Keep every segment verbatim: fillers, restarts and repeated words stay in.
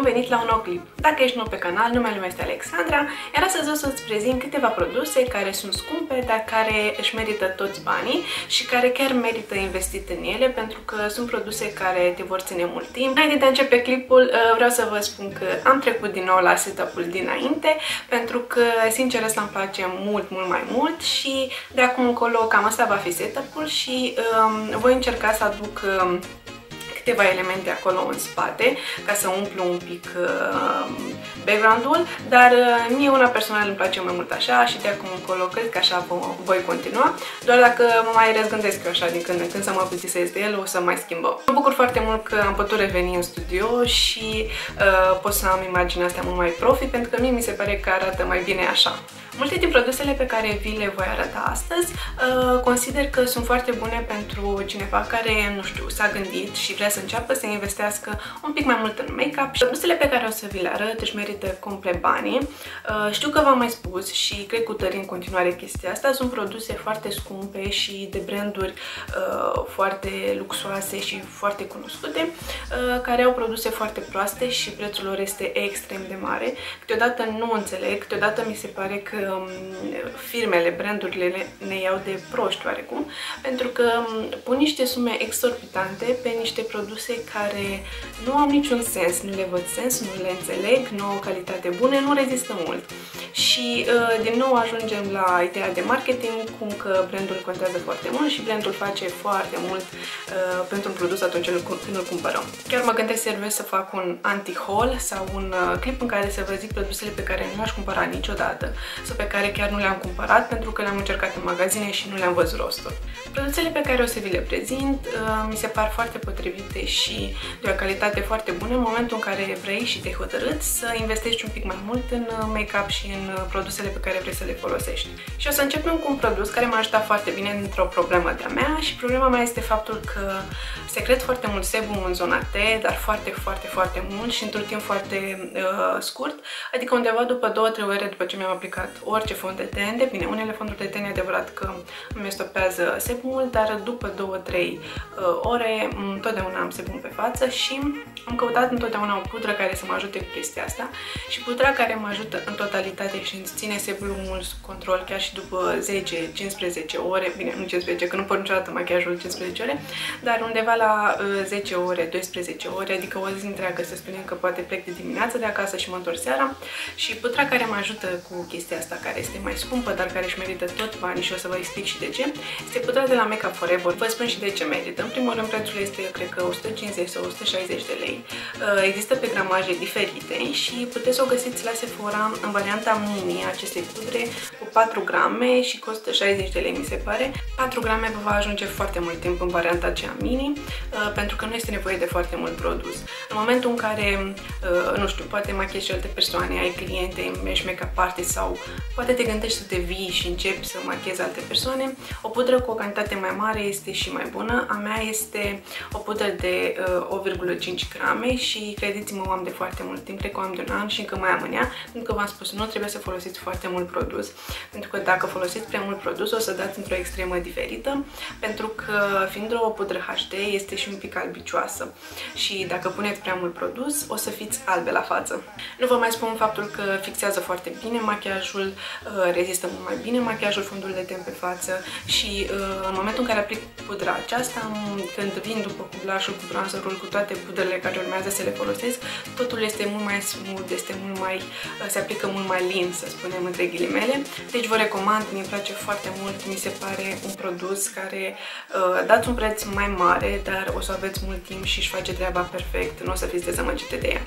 bun venit la un nou clip! Dacă ești nou pe canal, numele meu este Alexandra, iar astăzi o să-ți prezint câteva produse care sunt scumpe, dar care își merită toți banii și care chiar merită investit în ele, pentru că sunt produse care te vor ține mult timp. Înainte de a începe clipul, vreau să vă spun că am trecut din nou la setup-ul dinainte, pentru că, sincer, asta îmi place mult, mult mai mult și de acum încolo cam asta va fi setup-ul și um, voi încerca să aduc um, câteva elemente acolo în spate ca să umplu un pic uh, background-ul, dar uh, mie una personal îmi place mai mult așa și de acum încolo cred că așa voi continua, doar dacă mă mai răzgândesc eu așa din când în când să mă plictisez de el, o să mai schimbăm. Mă bucur foarte mult că am putut reveni în studio și uh, pot să am imaginea asta mult mai profi, pentru că mie mi se pare că arată mai bine așa. Multe din produsele pe care vi le voi arăta astăzi uh, consider că sunt foarte bune pentru cineva care, nu știu, s-a gândit și vrea să înceapă să investească un pic mai mult în make-up și produsele pe care o să vi le arăt își merită complet banii. Uh, știu că v-am mai spus și cred cu tărie în continuare chestia asta, sunt produse foarte scumpe și de branduri uh, foarte luxoase și foarte cunoscute, uh, care au produse foarte proaste și prețul lor este extrem de mare. Câteodată nu înțeleg, câteodată mi se pare că firmele, brandurile ne iau de proști oarecum, pentru că pun niște sume exorbitante pe niște produse care nu au niciun sens, nu le văd sens, nu le înțeleg, nu au calitate bună, nu rezistă mult. Și din nou ajungem la ideea de marketing, cum că brandul contează foarte mult și brandul face foarte mult uh, pentru un produs atunci când îl cumpărăm. Chiar mă gândesc serios să fac un anti-haul sau un clip în care să vă zic produsele pe care nu aș cumpăra niciodată, sau pe care chiar nu le-am cumpărat pentru că le-am încercat în magazine și nu le-am văzut rostul. Produsele pe care o să vi le prezint uh, mi se par foarte potrivite și de o calitate foarte bună în momentul în care vrei și te-ai hotărât să investești un pic mai mult în make-up și în produsele pe care vrei să le folosești. Și o să începem cu un produs care m-a ajutat foarte bine într-o problemă de-a mea și problema mea este faptul că se cred foarte mult sebum în zona T, dar foarte, foarte, foarte mult și într-un timp foarte uh, scurt, adică undeva după două trei ore după ce mi-am aplicat orice fond de ten, de bine, unele fonduri de ten e adevărat că îmi estopează sebumul, dar după două trei uh, ore întotdeauna am sebum pe față și am căutat întotdeauna o pudră care să mă ajute cu chestia asta și pudra care mă ajută în totalitate și îți ține sebumul sub control chiar și după zece cincisprezece ore, bine, nu cincisprezece, că nu pot niciodată machiajul cincisprezece ore, dar undeva la zece ore, doisprezece ore, adică o zi întreagă, să spunem că poate plec de dimineață de acasă și mă întorc seara și pudra care mă ajută cu chestia asta, care este mai scumpă, dar care își merită tot banii și o să vă explic și de ce, este pudra de la Make Up For Ever. Vă spun și de ce merită. În primul rând, prețul este, cred că, o sută cincizeci sau o sută șaizeci de lei. Există pe gramaje diferite și puteți să o găsiți la Sephora în varianta mini acestei pudre cu patru grame și costă șaizeci de lei, mi se pare. patru grame vă va ajunge foarte mult timp în varianta aceea mini, pentru că nu este nevoie de foarte mult produs. În momentul în care, nu știu, poate machiezi alte persoane, ai cliente, ești make-up artist sau poate te gândești să te vii și începi să machiezi alte persoane, o pudră cu o cantitate mai mare este și mai bună. A mea este o pudră de opt virgulă cinci grame și credeți-mă, o am de foarte mult timp, cred că o am de un an și încă mai am în ea, pentru că v-am spus, nu trebuie să folosiți foarte mult produs, pentru că dacă folosiți prea mult produs o să dați într-o extremă diferită, pentru că fiind o pudră H D este și un pic albicioasă și dacă puneți prea mult produs o să fiți albe la față. Nu vă mai spun faptul că fixează foarte bine machiajul, rezistă mult mai bine machiajul, fondul de ten pe față și în momentul în care aplic pudra aceasta, când vin după cu blush-ul, cu bronzerul, cu toate pudrele care urmează să le folosesc, totul este mult mai smooth, este mult mai, se aplică mult mai lin, să spunem, între ghilimele. Deci vă recomand, mi-e place foarte mult, mi se pare un produs care uh, dați un preț mai mare, dar o să aveți mult timp și își face treaba perfect, nu o să fiți dezamăgite de ea.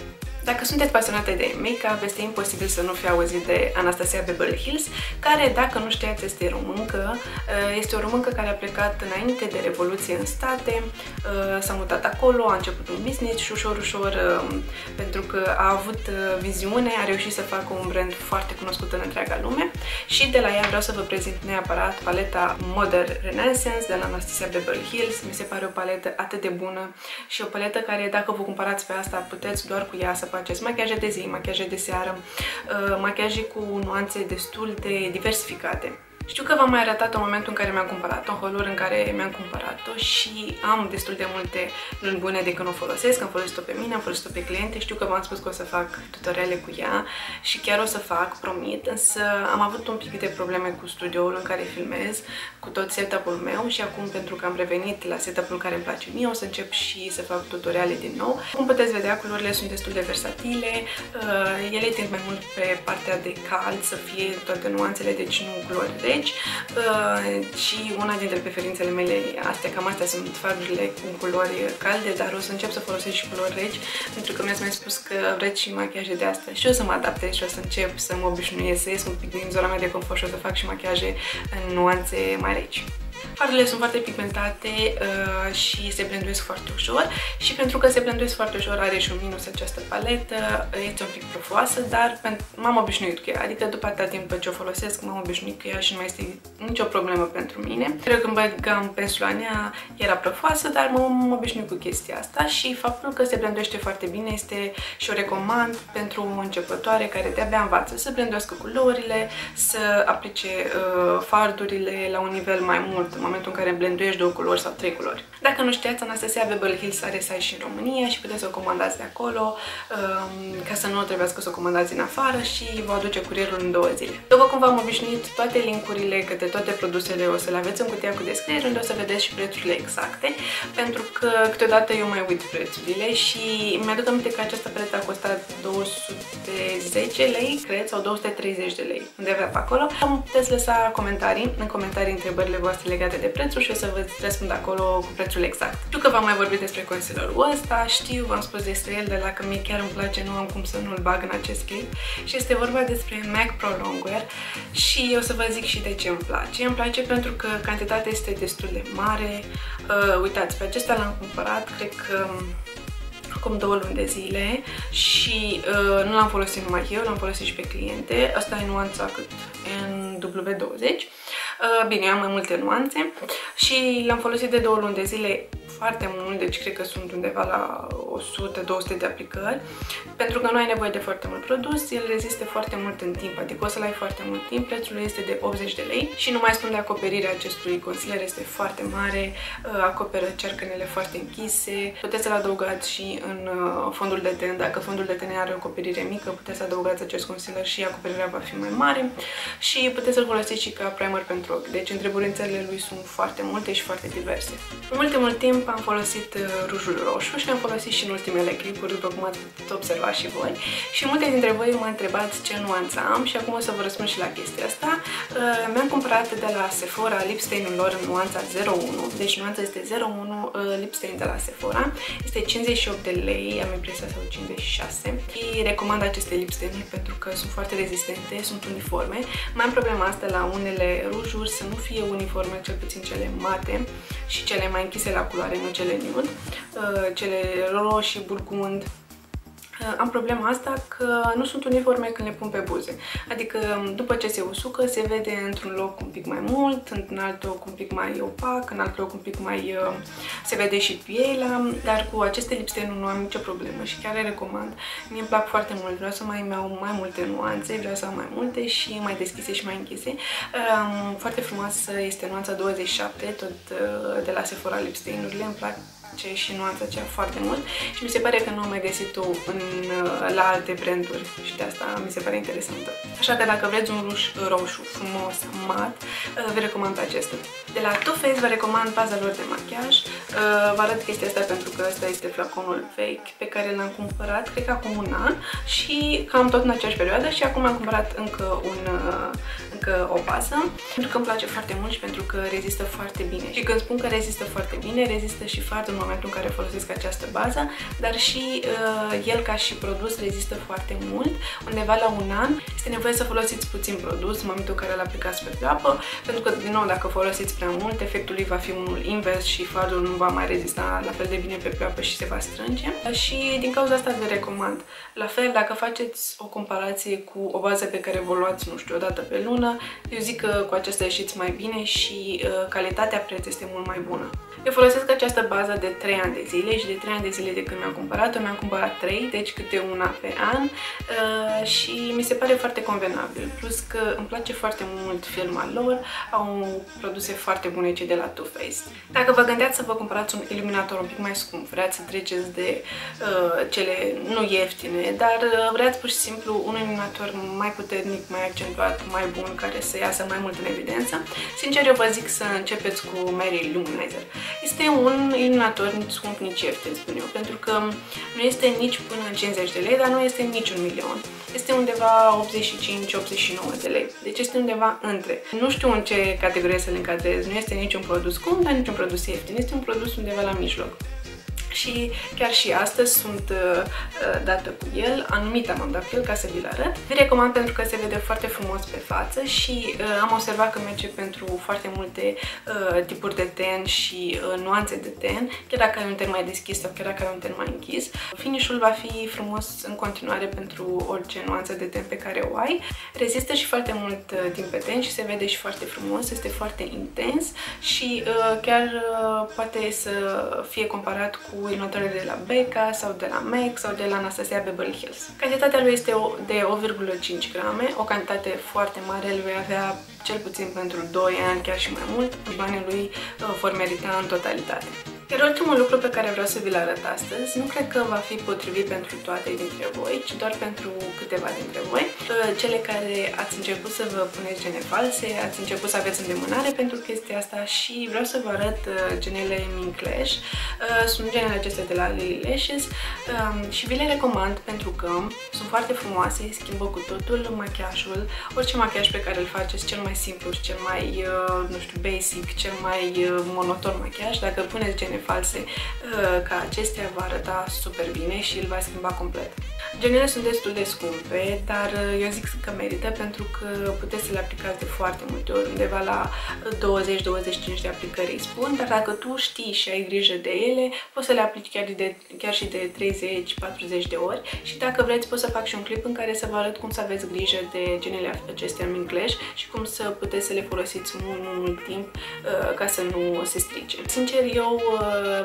Dacă sunteți pasionate de make-up, este imposibil să nu fi auzit de Anastasia Beverly Hills, care, dacă nu știați, este româncă. Este o româncă care a plecat înainte de Revoluție în State, s-a mutat acolo, a început un business și ușor, ușor, pentru că a avut viziune, a reușit să facă un brand foarte cunoscut în întreaga lume și de la ea vreau să vă prezint neapărat paleta Modern Renaissance de la Anastasia Beverly Hills. Mi se pare o paletă atât de bună și o paletă care, dacă vă cumpărați pe asta, puteți doar cu ea să faceți machiaje de zi, machiaje de seară, machiaje cu nuanțe destul de diversificate. Știu că v-am mai arătat-o în momentul în care mi-am cumpărat-o, în holuri în care mi-am cumpărat-o și am destul de multe luni bune de când o folosesc. Am folosit-o pe mine, am folosit-o pe cliente, știu că v-am spus că o să fac tutoriale cu ea și chiar o să fac, promit, însă am avut un pic de probleme cu studioul în care filmez, cu tot setup-ul meu și acum, pentru că am revenit la setup-ul care îmi place mie, o să încep și să fac tutoriale din nou. Cum puteți vedea, culorile sunt destul de versatile, ele tind mai mult pe partea de cald, să fie toate nuanțele, deci nu culori reci. Uh, și una dintre preferințele mele, astea, cam astea sunt fardurile cu culori calde, dar o să încep să folosesc și culori reci, pentru că mi-ați mai spus că vreți și machiaje de astea și o să mă adaptez și o să încep să mă obișnuiesc să ies un pic din zona mea de confort și o să fac și machiaje în nuanțe mai reci. Fardurile sunt foarte pigmentate uh, și se blenduiesc foarte ușor și pentru că se blenduiesc foarte ușor are și un minus această paletă, este un pic profoasă, dar m-am obișnuit cu ea, adică după atâta timp ce o folosesc m-am obișnuit cu ea și nu mai este nicio problemă pentru mine. Cred că când băgam pensul în ea era profoasă, dar m-am obișnuit cu chestia asta și faptul că se blenduiește foarte bine este și o recomand pentru începătoare care de-abia învață să blenduiască culorile, să aplice uh, fardurile la un nivel mai mult în momentul în care blenduiești două culori sau trei culori. Dacă nu știați, Anastasia Beverly Hills are site și în România și puteți să o comandați de acolo um, ca să nu trebuiască să o comandați în afară și vă aduce curierul în două zile. După cum v-am obișnuit, toate linkurile către toate produsele o să le aveți în cutia cu descriere, unde o să vedeți și prețurile exacte, pentru că câteodată eu mai uit prețurile și mi-aduc aminte că această paletă a costat două sute zece lei, cred, sau două sute treizeci de lei, undeva pe acolo. Puteți lăsa comentarii, în comentarii întrebările voastre legate de prețuri și o să vă răspund acolo cu prețul exact. Știu că v-am mai vorbit despre concealerul ăsta, știu, v-am spus despre el, de la că mie chiar îmi place, nu am cum să nu-l bag în acest clip și este vorba despre MAC Pro Longwear și eu să vă zic și de ce îmi place. Îmi place pentru că cantitatea este destul de mare. Uh, uitați, pe acesta l-am cumpărat, cred că acum două luni de zile și uh, nu l-am folosit numai eu, l-am folosit și pe cliente. Asta e nuanța cât N W douăzeci. Bine, eu am mai multe nuanțe și l-am folosit de două luni de zile foarte mult, deci cred că sunt undeva la o sută două sute de aplicări, pentru că nu ai nevoie de foarte mult produs, el reziste foarte mult în timp, adică o să-l ai foarte mult timp, prețul este de optzeci de lei și nu mai spun de acoperirea acestui concealer, este foarte mare, acoperă cercănele foarte închise, puteți să-l adăugați și în fondul de ten, dacă fondul de ten are o acoperire mică, puteți să adăugați acest concealer și acoperirea va fi mai mare și puteți să-l folosiți și ca primer pentru ochi, deci întreburințele lui sunt foarte multe și foarte diverse. În ultimul timp am folosit rujul roșu și am folosit și în ultimele clipuri, după cum ați putut observa și voi. Și multe dintre voi mă întrebați ce nuanță am și acum o să vă răspund și la chestia asta. Mi-am cumpărat de la Sephora lip stain-ul lor în nuanța zero unu, deci nuanța este zero unu lip stain de la Sephora. Este cincizeci și opt de lei, am impresia, sau cincizeci și șase. Și recomand aceste lip stain-uri pentru că sunt foarte rezistente, sunt uniforme. Mai am problema asta la unele rujuri, să nu fie uniforme, cel puțin cele mate și cele mai închise la culoare, nu cele nude, cele roșii, burgund. Am problema asta că nu sunt uniforme când le pun pe buze. Adică după ce se usucă, se vede într-un loc un pic mai mult, într-un alt loc un pic mai opac, în alt loc un pic mai... se vede și pielea, dar cu aceste lip stain-uri nu am nicio problemă și chiar le recomand. Mie îmi plac foarte mult, vreau să mai iau mai multe nuanțe, vreau să am mai multe și mai deschise și mai închise. Foarte frumoasă este nuanța douăzeci și șapte, tot de la Sephora lip stain-urile, îmi plac și nuanța aceea foarte mult și mi se pare că nu am mai găsit-o la alte branduri și de asta mi se pare interesantă. Așa că dacă vreți un ruj roșu frumos, mat, vă recomand acesta. De la Too Faced vă recomand baza lor de machiaj. Vă arăt chestia asta pentru că asta este flaconul vechi pe care l-am cumpărat, cred că acum un an și cam tot în aceeași perioadă și acum am cumpărat încă, un, încă o bază pentru că îmi place foarte mult și pentru că rezistă foarte bine. Și când spun că rezistă foarte bine, rezistă și foarte în momentul în care folosesc această bază, dar și uh, el ca și produs rezistă foarte mult, undeva la un an. Este nevoie să folosiți puțin produs în momentul în care îl aplicați pe pleoapă, pentru că, din nou, dacă folosiți prea mult, efectul lui va fi unul invers și fardul nu va mai rezista la fel de bine pe pleoapă și se va strânge. Și din cauza asta vă recomand. La fel, dacă faceți o comparație cu o bază pe care vă luați, nu știu, o dată pe lună, eu zic că cu aceasta ieșiți mai bine și uh, calitatea-preț este mult mai bună. Eu folosesc această bază de trei ani de zile și de trei ani de zile de când mi-am cumpărat-o, mi-am cumpărat trei, deci câte una pe an uh, și mi se pare foarte convenabil. Plus că îmi place foarte mult firma lor, au produse foarte bune cei de la Too Faced. Dacă vă gândeați să vă cumpărați un iluminator un pic mai scump, vreați să treceți de uh, cele nu ieftine, dar uh, vreați pur și simplu un iluminator mai puternic, mai accentuat, mai bun, care să iasă mai mult în evidență, sincer eu vă zic să începeți cu Mary-Lou Manizer. Este un iluminator nici scump, nici ieftin, spun eu, pentru că nu este nici până în cincizeci de lei, dar nu este nici un milion. Este undeva optzeci și cinci optzeci și nouă de lei, deci este undeva între. Nu știu în ce categorie să-l încadrez, nu este niciun produs scump, dar niciun produs ieftin, este un produs undeva la mijloc. Și chiar și astăzi sunt uh, dată cu el, anumite m-am dat cu el ca să vi-l arăt. Vi recomand pentru că se vede foarte frumos pe față și uh, am observat că merge pentru foarte multe uh, tipuri de ten și uh, nuanțe de ten, chiar dacă ai un ten mai deschis sau chiar dacă ai un ten mai închis. Finish-ul va fi frumos în continuare pentru orice nuanță de ten pe care o ai. Rezistă și foarte mult uh, timp pe ten și se vede și foarte frumos, este foarte intens și uh, chiar uh, poate să fie comparat cu iluminatoarele de la Becca sau de la M A C sau de la Anastasia Beverly Hills. Cantitatea lui este de opt virgulă cinci grame, o cantitate foarte mare, îl vei avea cel puțin pentru doi ani, chiar și mai mult. Banii lui vor merita în totalitate. Iar ultimul lucru pe care vreau să vi-l arăt astăzi, nu cred că va fi potrivit pentru toate dintre voi, ci doar pentru câteva dintre voi. Cele care ați început să vă puneți gene false, ați început să aveți îndemânare pentru chestia asta și vreau să vă arăt genele Mink Lash. Sunt genele acestea de la Lily Lashes și vi le recomand pentru că sunt foarte frumoase, schimbă cu totul machiajul, orice machiaj pe care îl faceți, cel mai simplu, cel mai, nu știu, basic, cel mai monoton machiaj, dacă puneți gene false ca acestea va arăta super bine și îl va schimba complet. Genele sunt destul de scumpe, dar eu zic că merită pentru că puteți să le aplicați de foarte multe ori, undeva la douăzeci douăzeci și cinci de aplicări îi spun, dar dacă tu știi și ai grijă de ele, poți să le aplici chiar, de, chiar și de treizeci patruzeci de ori și dacă vreți pot să fac și un clip în care să vă arăt cum să aveți grijă de genele acestea în Mink Lash și cum să puteți să le folosiți mult, mult, mult timp ca să nu se strice. Sincer, eu